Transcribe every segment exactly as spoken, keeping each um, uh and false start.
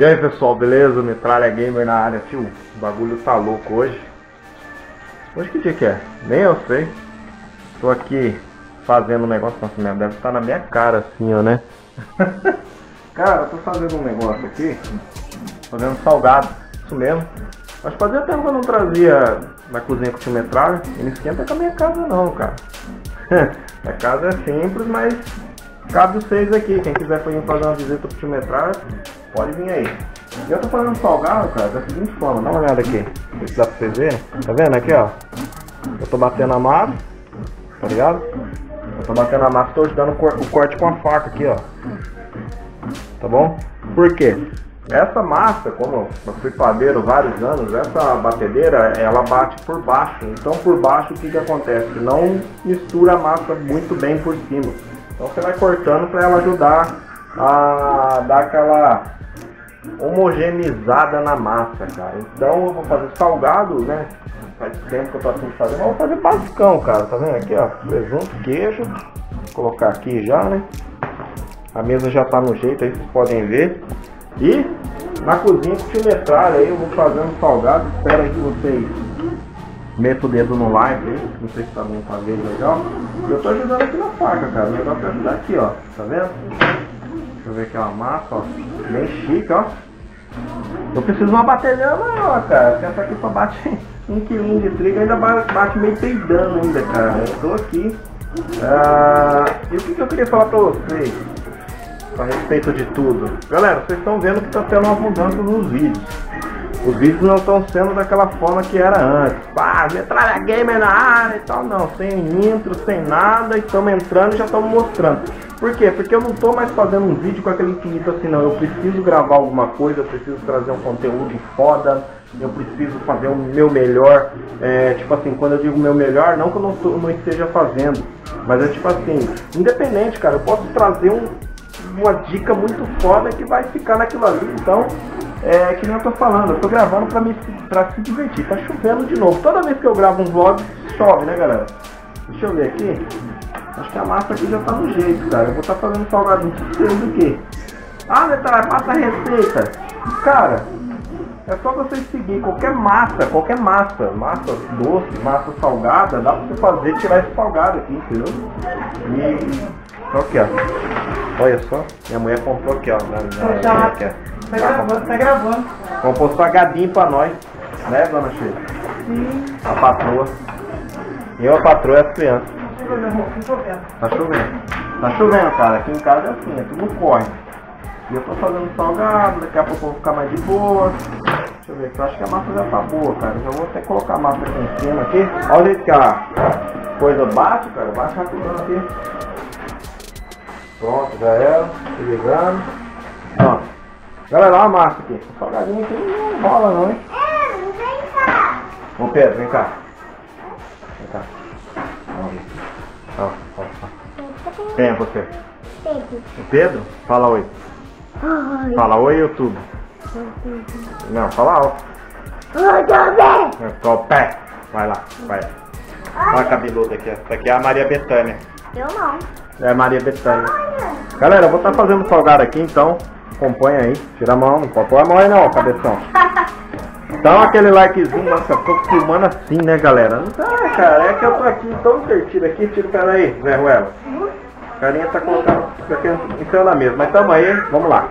E aí pessoal, beleza? Metralha Gamer na área, tio. O bagulho tá louco hoje. Hoje que dia que é? Nem eu sei. Tô aqui fazendo um negócio, nossa, minha, deve estar na minha cara assim, ó, né? Cara, eu tô fazendo um negócio aqui, fazendo salgado, isso mesmo. Mas fazia tempo que eu não trazia na cozinha com o tio Metralha. Ele esquenta com a minha casa não, cara. A casa é simples, mas cabe os seis aqui. Quem quiser vir fazer uma visita pro tio Metralha, pode vir aí. E eu tô fazendo salgado, cara, da seguinte forma, dá uma olhada aqui. Isso dá pra vocês verem? Tá vendo aqui, ó? Eu tô batendo a massa, tá ligado? Eu tô batendo a massa, tô ajudando o corte com a faca aqui, ó. Tá bom? Por quê? Essa massa, como eu fui padeiro vários anos, essa batedeira, ela bate por baixo. Então por baixo o que que acontece? Não mistura a massa muito bem por cima. Então você vai cortando para ela ajudar a dar aquela homogeneizada na massa, cara. Então eu vou fazer salgado, né? Faz tempo que eu tô assim fazendo, mas eu vou fazer basicão, cara. Tá vendo aqui, ó? Presunto, queijo. Vou colocar aqui já, né? A mesa já tá no jeito aí, vocês podem ver. E na cozinha com o tio Metralha aí, eu vou fazendo salgado. Espero que vocês metam o dedo no like aí, não sei se tá bom pra ver legal. Eu tô ajudando aqui na faca, cara. O negócio é ajudar aqui, ó. Tá vendo? Deixa eu ver aqui uma massa, ó. Bem chique, ó. Eu preciso de uma batedeira maior, cara. Porque essa aqui só bate um quilinho de trigo, ainda bate meio peidando ainda, cara. Eu tô aqui. Ah, e o que que eu queria falar pra vocês? A respeito de tudo, galera, vocês estão vendo que está tendo uma mudança nos vídeos. Os vídeos não estão sendo daquela forma que era antes. Pá, Metralha Gamer na área e tal, não, sem intro, sem nada, e estamos entrando e já estamos mostrando. Por quê? Porque eu não estou mais fazendo um vídeo com aquele infinito assim, não. Eu preciso gravar alguma coisa, eu preciso trazer um conteúdo foda, eu preciso fazer o meu melhor. É, tipo assim, quando eu digo meu melhor, não que eu não, tô, não esteja fazendo, mas é tipo assim, independente, cara, eu posso trazer um uma dica muito foda que vai ficar naquilo ali. Então, é que nem eu tô falando, eu tô gravando pra, me, pra se divertir. Tá chovendo de novo, toda vez que eu gravo um vlog, chove, né galera? Deixa eu ver aqui, acho que a massa aqui já tá no jeito, cara. Eu vou tá fazendo salgadinho, do que? Ah, Metralha, passa a receita. Cara, é só vocês seguir qualquer massa, qualquer massa, massa doce, massa salgada, dá pra você fazer, tirar esse salgado aqui, entendeu? E... aqui, ó. Olha só, minha mulher comprou aqui, ó. Na, na, já, aqui, ó. Tá, gravando, tá gravando. Comprou salgadinho pra nós, né, dona Sheila? Sim. A patroa. Eu, a patroa e as crianças. Tá chovendo. Tá chovendo, cara. Aqui em casa é assim, é tudo corre. E eu tô fazendo salgado, daqui a pouco eu vou ficar mais de boa. Deixa eu ver aqui, eu acho que a massa já tá boa, cara. Eu já vou até colocar a massa aqui em cima aqui. Olha o jeito que a coisa bate, cara. Bate rapidão aqui. Pronto, já era, se ligando. Ó, galera, olha a massa aqui. O salgadinho aqui não rola não, hein? É, vem cá. Ô Pedro, vem cá. Vem cá. Ó, ó, ó. Quem é você? Pedro. O Pedro? Fala oi. Oi. Fala oi, YouTube. Oi. Não, fala alto. Oi, Gabi. Tô pé. Vai lá, vai. Olha a cabeluda aqui. Essa aqui é a Maria Betânia. Eu não. É Maria Betânia. Galera, eu vou estar tá fazendo salgado aqui, então acompanha aí. Tira a mão, não pode pôr a mão aí não, cabeção. Dá aquele likezinho, nossa, eu tô filmando assim, né, galera? Não tá, cara, é que eu tô aqui tão divertido aqui. Tira o cara aí, Zé Ruela. O carinha tá colocando isso aqui em cima da mesa, mas tamo aí, vamos lá.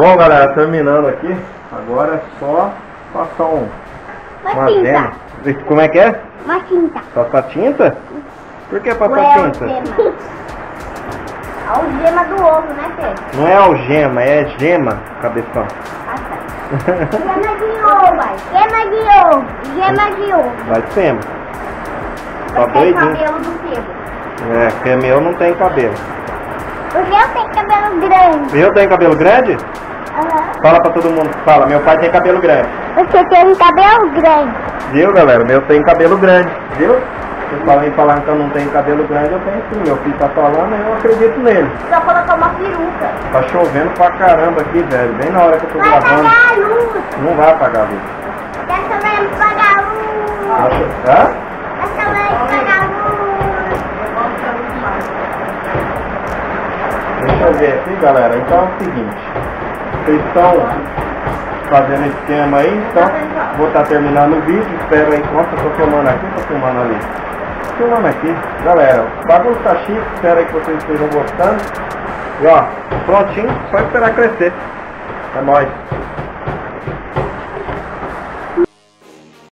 Bom, galera, terminando aqui. Agora é só passar um... uma tinta. Como é que é? Uma tinta. Passar tinta? Por que passar Ué, tinta? Algema. Algema do ovo, né, Pedro? Não é algema, é gema, cabeção. Ah, tá. Gema de ovo, vai. Gema de ovo. Gema de ovo. Vai sempre. Tá doidinho. Não tem cabelo do Pedro. É, porque meu não tem cabelo. O meu tem cabelo grande. Eu tenho cabelo grande? Uhum. Fala pra todo mundo, fala, meu pai tem cabelo grande. Você tem cabelo grande. Viu, galera? Meu tem cabelo grande, viu? Vocês falam falar que eu não tenho cabelo grande, eu tenho sim. Meu filho tá falando, eu acredito nele. Só colocar uma peruca. Tá chovendo pra caramba aqui, velho. Bem na hora que eu tô vai gravando. Vai apagar a luz. Não vai apagar a luz. Nós também apagar a luz. Hã? Ah? Nós também apagar a luz. Deixa eu ver aqui, galera. Então é o seguinte. Vocês estão fazendo esse esquema aí, então vou estar tá terminando o vídeo, espero aí, nossa, estou filmando aqui, estou filmando ali, tô filmando aqui, galera, o bagulho tá chique, espero aí que vocês estejam gostando, e ó, prontinho, só esperar crescer, é nóis.